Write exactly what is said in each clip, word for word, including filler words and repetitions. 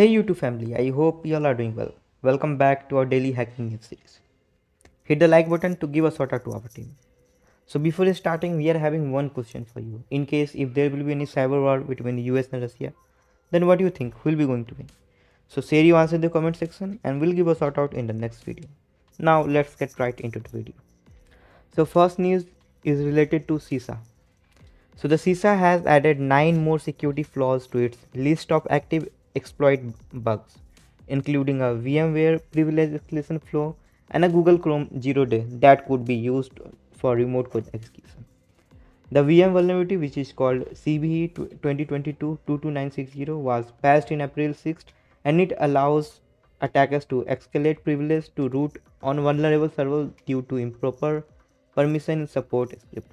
Hey YouTube family, I hope you all are doing well. Welcome back to our daily hacking news series. Hit the like button to give a shout out to our team. So before starting, we are having one question for you. In case if there will be any cyber war between the U S and Russia, then what do you think will be going to win? So share your answer in the comment section and we'll give a shout out in the next video. Now let's get right into the video. So first news is related to CISA. So the CISA has added nine more security flaws to its list of active exploit bugs, including a VMware privilege escalation flaw and a Google Chrome zero day that could be used for remote code execution. The V M vulnerability, which is called C V E twenty twenty-two dash two two nine six zero, was patched in April sixth and it allows attackers to escalate privilege to root on vulnerable servers due to improper permission support script.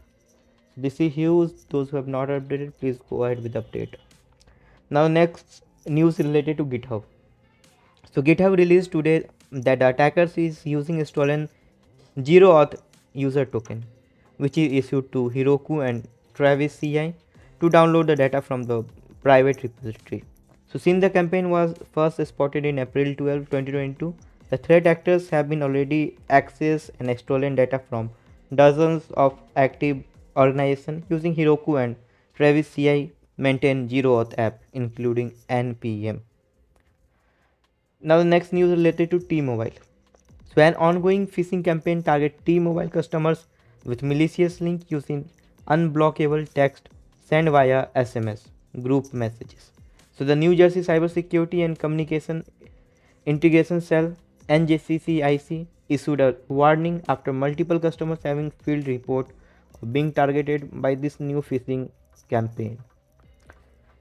This is huge. Those who have not updated, please go ahead with the update. Now next news related to GitHub. So GitHub released today that the attackers is using a stolen zero auth user token, which is issued to Heroku and Travis C I to download the data from the private repository. So since the campaign was first spotted in April twelfth twenty twenty-two, the threat actors have been already accessed and stolen data from dozens of active organizations using Heroku and Travis C I maintain zero auth app, including N P M. Now the next news related to T-Mobile. So an ongoing phishing campaign targets T-Mobile customers with malicious link using unblockable text sent via S M S group messages. So the New Jersey Cybersecurity and Communication Integration Cell N J C C I C issued a warning after multiple customers having filed report of being targeted by this new phishing campaign.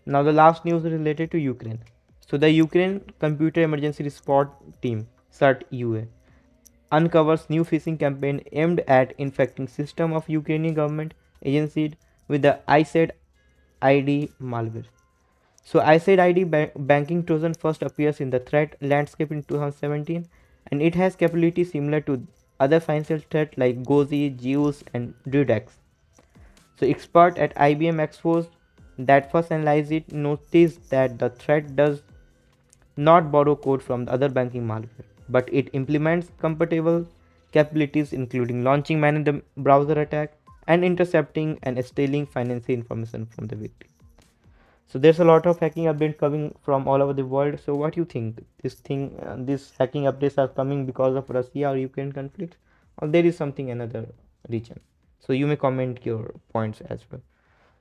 Now the last news related to Ukraine. So the Ukraine Computer Emergency Response Team CERT U A uncovers new phishing campaign aimed at infecting system of Ukrainian government agencies with the IcedID malware. So IcedID ba banking trojan first appears in the threat landscape in two thousand seventeen, and it has capabilities similar to other financial threats like Gozi, Zeus, and Dridex. So expert at I B M Exposed that first analyzed it noticed that the threat does not borrow code from the other banking malware, but it implements compatible capabilities including launching man-in-the browser attack and intercepting and stealing financial information from the victim. So there's a lot of hacking updates coming from all over the world. So what do you think? This thing, uh, this hacking updates are coming because of Russia or Ukraine conflict, or there is something another region? So you may comment your points as well.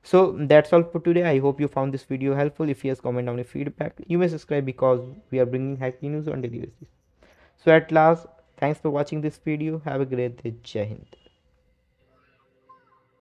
So that's all for today. I hope you found this video helpful. If yes, comment down your feedback. You may subscribe because we are bringing hacking news on daily basis. So at last, thanks for watching this video. Have a great day. Jai Hind.